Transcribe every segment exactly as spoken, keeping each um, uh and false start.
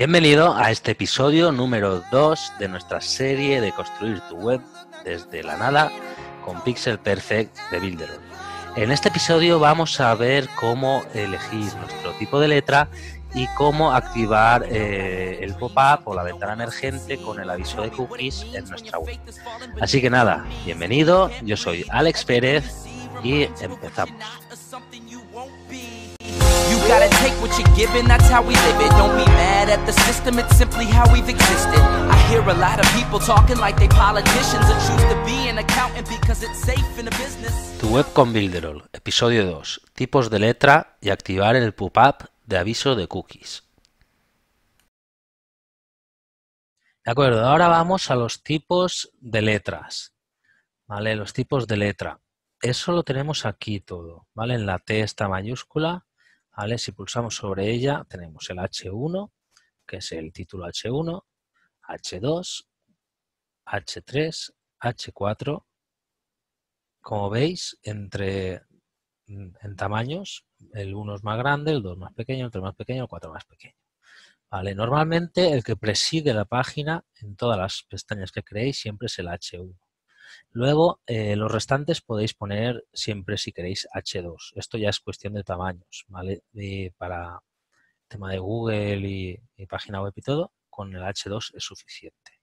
Bienvenido a este episodio número dos de nuestra serie de Construir tu web desde la nada con Pixel Perfect de Builderall. En este episodio vamos a ver cómo elegir nuestro tipo de letra y cómo activar eh, el pop-up o la ventana emergente con el aviso de cookies en nuestra web. Así que nada, bienvenido, yo soy Alex Pérez y empezamos. Tu web con Builderall, episodio dos, tipos de letra y activar el pop-up de aviso de cookies. De acuerdo, ahora vamos a los tipos de letras, ¿vale? Los tipos de letra. Eso lo tenemos aquí todo, ¿vale? En la T está mayúscula, ¿vale? Si pulsamos sobre ella tenemos el H uno, que es el título H uno, H dos, H tres, H cuatro. Como veis, entre en tamaños, el uno es más grande, el dos más pequeño, el tres más pequeño, el cuatro más pequeño. ¿Vale? Normalmente el que preside la página en todas las pestañas que creéis siempre es el H uno. Luego eh, los restantes podéis poner siempre si queréis H dos. Esto ya es cuestión de tamaños, ¿vale? Y para el tema de Google y, y página web y todo, con el H dos es suficiente.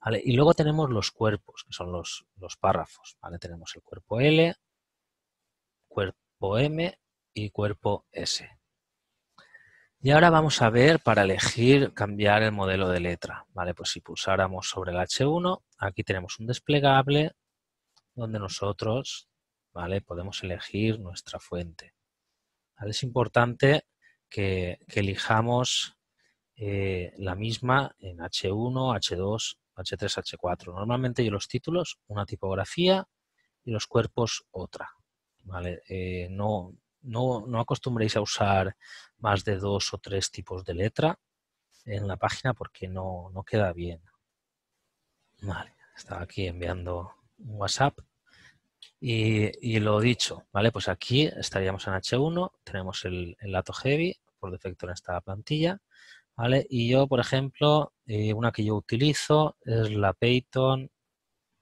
¿Vale? Y luego tenemos los cuerpos, que son los, los párrafos. ¿Vale? Tenemos el cuerpo L, cuerpo M y cuerpo S. Y ahora vamos a ver para elegir cambiar el modelo de letra. Vale, pues si pulsáramos sobre el H uno, aquí tenemos un desplegable donde nosotros, ¿vale?, podemos elegir nuestra fuente. ¿Vale? Es importante que, que elijamos eh, la misma en H uno, H dos, H tres, H cuatro. Normalmente yo los títulos, una tipografía y los cuerpos otra. ¿Vale? Eh, no, no, no acostumbréis a usar más de dos o tres tipos de letra en la página porque no, no queda bien. Vale, estaba aquí enviando un WhatsApp y, y lo dicho, ¿vale? Pues aquí estaríamos en H uno, tenemos el, el Lato Heavy por defecto en esta plantilla, ¿vale? Y yo, por ejemplo, eh, una que yo utilizo es la Python,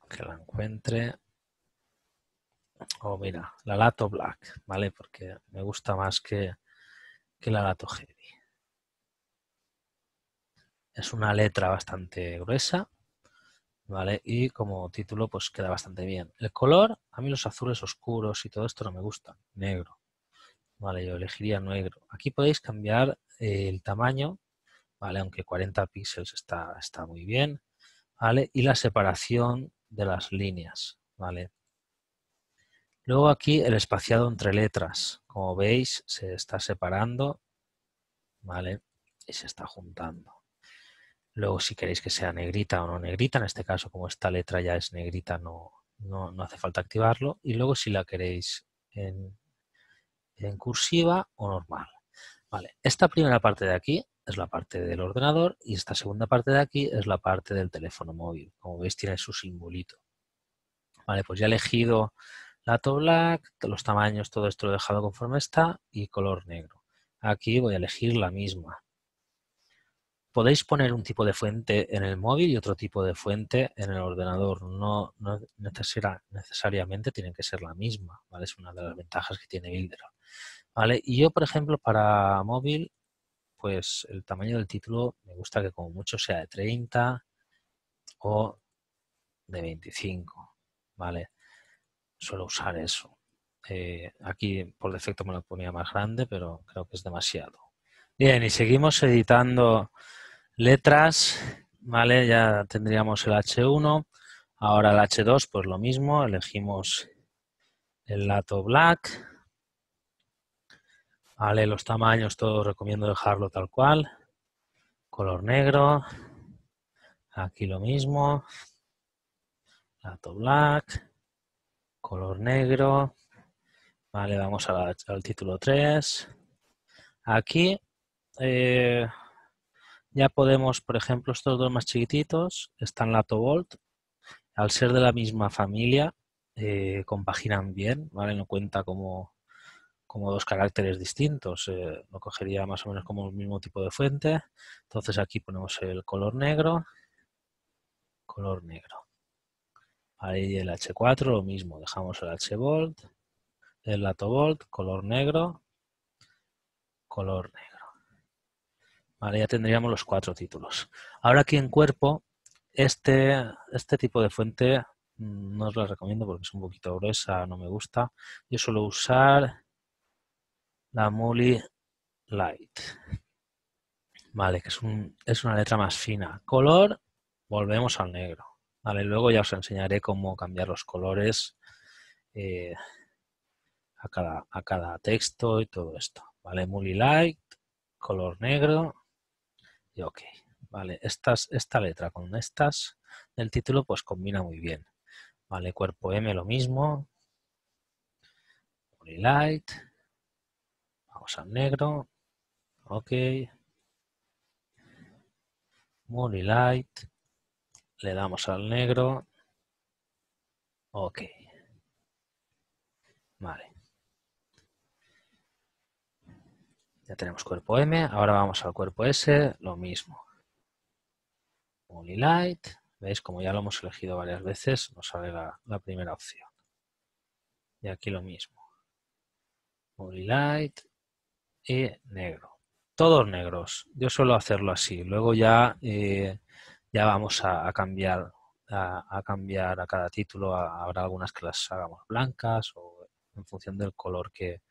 que la encuentre. Oh, mira, la Lato Black, ¿vale? Porque me gusta más que, que la Lato Heavy. Es una letra bastante gruesa, ¿vale? Y como título, pues queda bastante bien. El color, a mí los azules oscuros y todo esto no me gustan. Negro, ¿vale? Yo elegiría negro. Aquí podéis cambiar el tamaño, ¿vale? Aunque cuarenta píxeles está, está muy bien, ¿vale? Y la separación de las líneas, ¿vale? Luego aquí el espaciado entre letras, como veis se está separando, ¿vale? Y se está juntando. Luego si queréis que sea negrita o no negrita, en este caso como esta letra ya es negrita no, no, no hace falta activarlo. Y luego si la queréis en, en cursiva o normal. Vale, esta primera parte de aquí es la parte del ordenador y esta segunda parte de aquí es la parte del teléfono móvil. Como veis tiene su simbolito. Vale, pues ya he elegido Lato Black, los tamaños, todo esto lo he dejado conforme está y color negro. Aquí voy a elegir la misma. Podéis poner un tipo de fuente en el móvil y otro tipo de fuente en el ordenador. No, no necesar, necesariamente tienen que ser la misma, ¿vale? Es una de las ventajas que tiene Builderall, ¿vale? Y yo, por ejemplo, para móvil, pues el tamaño del título me gusta que como mucho sea de treinta o de veinticinco, ¿vale? Suelo usar eso. Eh, aquí por defecto me lo ponía más grande, pero creo que es demasiado. Bien, y seguimos editando letras, ¿vale? Ya tendríamos el H uno, ahora el H dos, pues lo mismo, elegimos el Lato Black. Vale, los tamaños, todo recomiendo dejarlo tal cual. Color negro, aquí lo mismo, Lato Black. Color negro, vale, vamos a la, al título tres. Aquí eh, ya podemos, por ejemplo, estos dos más chiquititos, están Lato Bold. Al ser de la misma familia, eh, compaginan bien, ¿vale? No cuenta como, como dos caracteres distintos, eh, lo cogería más o menos como el mismo tipo de fuente. Entonces aquí ponemos el color negro, color negro. Ahí el hache cuatro, lo mismo, dejamos el hache bold, el Lato Bold, color negro, color negro. Vale, ya tendríamos los cuatro títulos. Ahora aquí en cuerpo, este, este tipo de fuente no os la recomiendo porque es un poquito gruesa, no me gusta. Yo suelo usar la Mulli Light, vale, que es, un, es una letra más fina. Color, volvemos al negro. Vale, luego ya os enseñaré cómo cambiar los colores eh, a, cada, a cada texto y todo esto. Vale, Mulli Light, color negro y ok. Vale, estas, esta letra con estas del título pues combina muy bien. Vale, cuerpo M lo mismo. Mulli Light. Vamos al negro, ok, Mulli Light, le damos al negro, ok, vale, ya tenemos cuerpo M, ahora vamos al cuerpo S, lo mismo, Mulli Light, veis como ya lo hemos elegido varias veces, nos sale la, la primera opción, y aquí lo mismo, Mulli Light, y negro. Todos negros. Yo suelo hacerlo así. Luego ya, eh, ya vamos a, a cambiar a, a cambiar a cada título. A, habrá algunas que las hagamos blancas o en función del color que,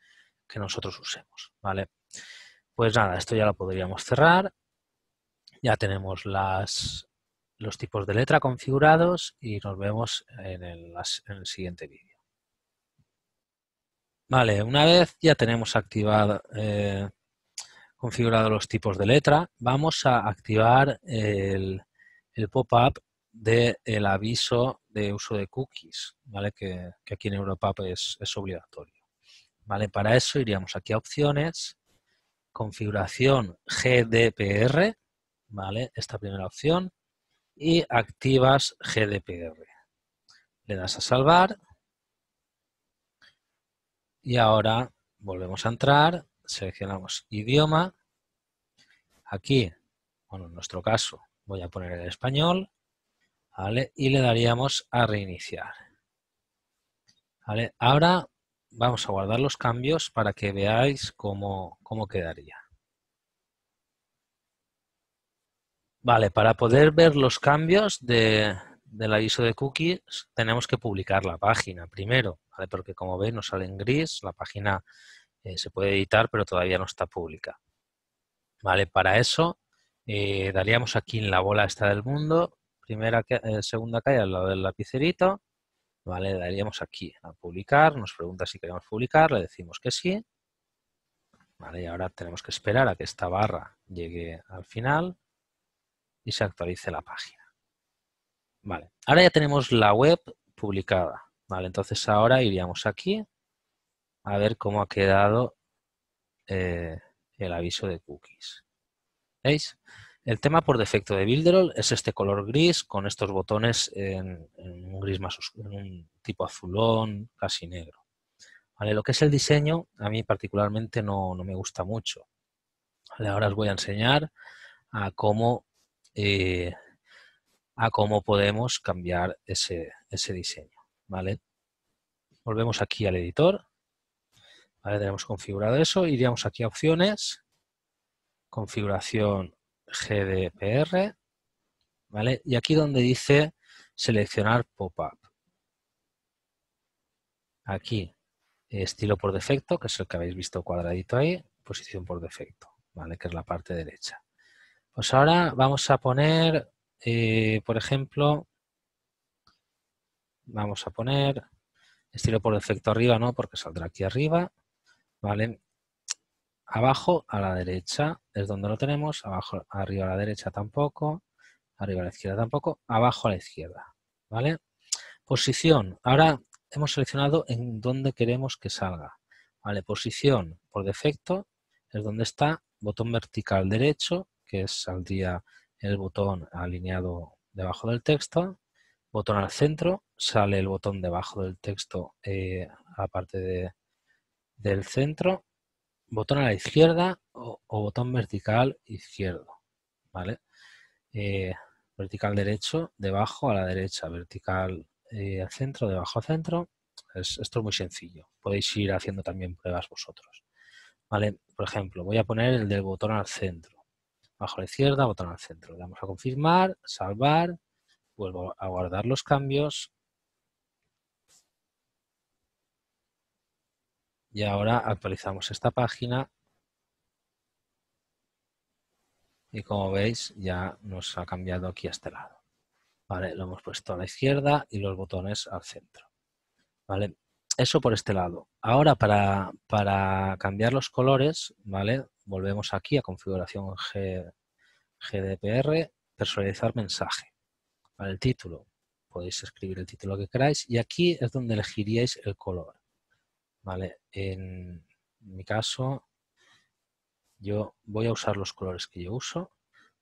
que nosotros usemos. ¿Vale? Pues nada, esto ya lo podríamos cerrar. Ya tenemos las, los tipos de letra configurados y nos vemos en el, en el siguiente vídeo. Vale, una vez ya tenemos activado, eh, configurado los tipos de letra, vamos a activar el, el pop-up del aviso de uso de cookies, ¿vale? Que, que aquí en Europa es, es obligatorio. Vale, para eso iríamos aquí a opciones, configuración G D P R, ¿vale? Esta primera opción, y activas G D P R. Le das a salvar. Y ahora volvemos a entrar, seleccionamos idioma, aquí, bueno en nuestro caso voy a poner el español, ¿vale? Y le daríamos a reiniciar. ¿Vale? Ahora vamos a guardar los cambios para que veáis cómo, cómo quedaría. Vale, para poder ver los cambios de... del aviso de cookies tenemos que publicar la página primero, ¿vale? Porque como veis nos sale en gris, la página eh, se puede editar pero todavía no está pública. Vale, para eso eh, daríamos aquí en la bola esta del mundo, primera eh, segunda calle al lado del lapicerito, vale, daríamos aquí a publicar, nos pregunta si queremos publicar, le decimos que sí, vale, y ahora tenemos que esperar a que esta barra llegue al final y se actualice la página. Vale, ahora ya tenemos la web publicada, vale, entonces ahora iríamos aquí a ver cómo ha quedado eh, el aviso de cookies. ¿Veis? El tema por defecto de Builderall es este color gris con estos botones en, en un gris más oscuro, en un tipo azulón, casi negro. Vale, lo que es el diseño a mí particularmente no, no me gusta mucho. Vale, ahora os voy a enseñar a cómo... Eh, a cómo podemos cambiar ese, ese diseño, ¿vale? Volvemos aquí al editor, ¿vale? Tenemos configurado eso, iríamos aquí a opciones, configuración G D P R, ¿vale? Y aquí donde dice seleccionar pop-up. Aquí, estilo por defecto, que es el que habéis visto cuadradito ahí, posición por defecto, ¿vale? Que es la parte derecha. Pues ahora vamos a poner... Eh, por ejemplo, vamos a poner estilo por defecto arriba, no, porque saldrá aquí arriba, ¿vale? Abajo a la derecha es donde lo tenemos, abajo arriba a la derecha tampoco, arriba a la izquierda tampoco, abajo a la izquierda, ¿vale? Posición, ahora hemos seleccionado en dónde queremos que salga, ¿vale? Posición por defecto es donde está botón vertical derecho, que es saldría... el botón alineado debajo del texto, botón al centro, sale el botón debajo del texto eh, a la parte de, del centro, botón a la izquierda o, o botón vertical izquierdo, ¿vale? Eh, vertical derecho, debajo a la derecha, vertical eh, al centro, debajo al centro. Es, esto es muy sencillo. Podéis ir haciendo también pruebas vosotros, ¿vale? Por ejemplo, voy a poner el del botón al centro. Bajo a la izquierda, botón al centro. Le damos a confirmar, salvar, vuelvo a guardar los cambios. Y ahora actualizamos esta página. Y como veis, ya nos ha cambiado aquí a este lado. ¿Vale? Lo hemos puesto a la izquierda y los botones al centro. ¿Vale? Eso por este lado. Ahora para, para cambiar los colores, ¿vale? Volvemos aquí a configuración G D P R, personalizar mensaje. ¿Vale? El título. Podéis escribir el título que queráis y aquí es donde elegiríais el color. ¿Vale? En mi caso, yo voy a usar los colores que yo uso,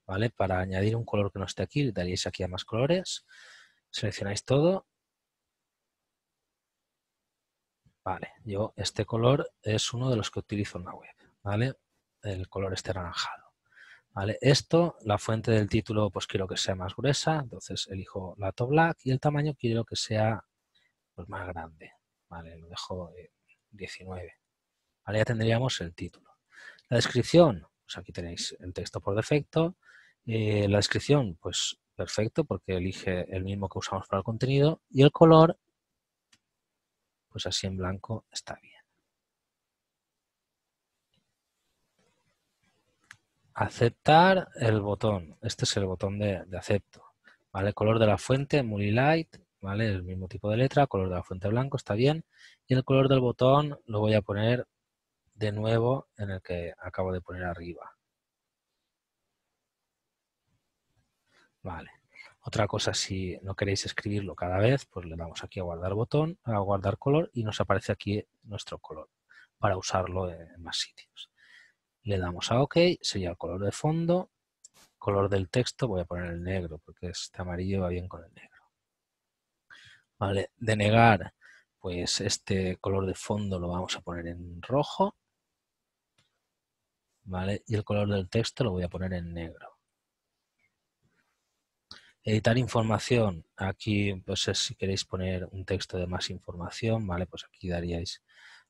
¿vale? Para añadir un color que no esté aquí, daríais aquí a más colores, seleccionáis todo. Vale, yo este color es uno de los que utilizo en la web, ¿vale? El color este anaranjado, ¿vale? Esto, la fuente del título, pues quiero que sea más gruesa, entonces elijo Lato Black y el tamaño quiero que sea pues, más grande, ¿vale? Lo dejo eh, diecinueve. Ahora ya tendríamos el título. La descripción, pues aquí tenéis el texto por defecto. Eh, la descripción, pues perfecto, porque elige el mismo que usamos para el contenido. Y el color, pues así en blanco está bien. Aceptar el botón. Este es el botón de, de acepto. ¿Vale? Color de la fuente, Mulli Light. ¿Vale? El mismo tipo de letra, color de la fuente blanco, está bien. Y el color del botón lo voy a poner de nuevo en el que acabo de poner arriba. Vale. Otra cosa, si no queréis escribirlo cada vez, pues le damos aquí a guardar botón, a guardar color y nos aparece aquí nuestro color para usarlo en más sitios. Le damos a OK, sería el color de fondo. Color del texto, voy a poner el negro porque este amarillo va bien con el negro. Vale, denegar, pues este color de fondo lo vamos a poner en rojo. Vale, y el color del texto lo voy a poner en negro. Editar información, aquí pues es, si queréis poner un texto de más información, vale, pues aquí daríais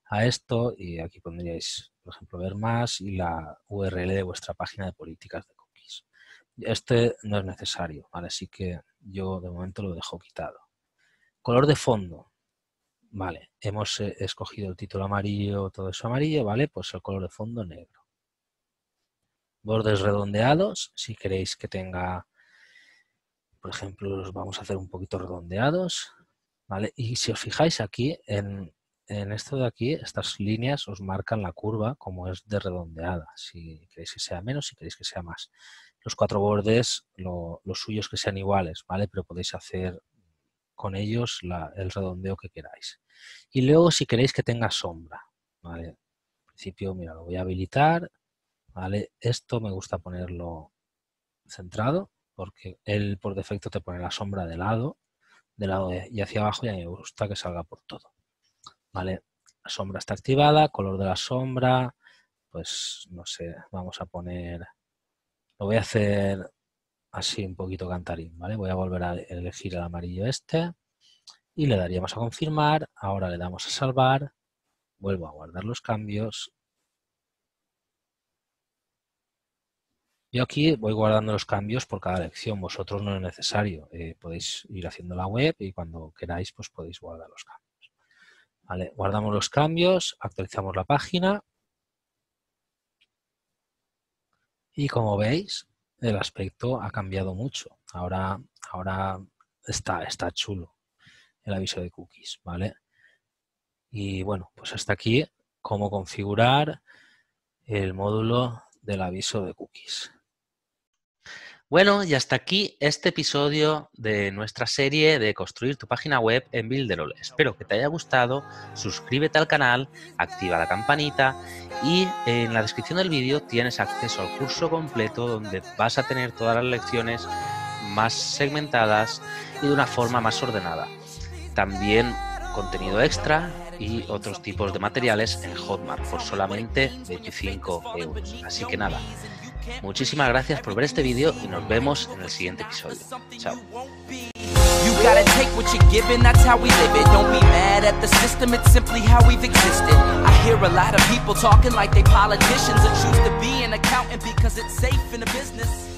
a esto y aquí pondríais, por ejemplo, ver más y la U R L de vuestra página de políticas de cookies. Este no es necesario, vale, así que yo de momento lo dejo quitado. Color de fondo, vale, hemos escogido el título amarillo, todo eso amarillo, vale, pues el color de fondo negro. Bordes redondeados, si queréis que tenga, por ejemplo, los vamos a hacer un poquito redondeados, vale, y si os fijáis aquí, en, en esto de aquí, estas líneas os marcan la curva como es de redondeada, si queréis que sea menos, si queréis que sea más. Los cuatro bordes, lo, los suyos que sean iguales, vale, pero podéis hacer con ellos la, el redondeo que queráis. Y luego si queréis que tenga sombra, ¿vale? En principio, mira, lo voy a habilitar, ¿vale? Esto me gusta ponerlo centrado porque él por defecto te pone la sombra de lado, de lado de, y hacia abajo, y a mí me gusta que salga por todo, ¿vale? La sombra está activada, color de la sombra, pues no sé, vamos a poner, lo voy a hacer así un poquito cantarín, ¿vale? Voy a volver a elegir el amarillo este y le daríamos a confirmar. Ahora le damos a salvar, vuelvo a guardar los cambios. Yo aquí voy guardando los cambios por cada elección, vosotros no es necesario. Eh, podéis ir haciendo la web y cuando queráis pues podéis guardar los cambios. ¿Vale? Guardamos los cambios, actualizamos la página y como veis, el aspecto ha cambiado mucho. Ahora, ahora está, está chulo el aviso de cookies, ¿vale? Y bueno, pues hasta aquí cómo configurar el módulo del aviso de cookies. Bueno, y hasta aquí este episodio de nuestra serie de construir tu página web en Builderall. Espero que te haya gustado, suscríbete al canal, activa la campanita y en la descripción del vídeo tienes acceso al curso completo donde vas a tener todas las lecciones más segmentadas y de una forma más ordenada. También contenido extra y otros tipos de materiales en Hotmart por solamente veinticinco euros. Así que nada, muchísimas gracias por ver este vídeo y nos vemos en el siguiente episodio. Chao. Gotta take what you're given, that's how we live it. Don't be mad at the system, it's simply how we've existed. I hear a lot of people talking like they politicians and choose to be an accountant because it's safe in a business.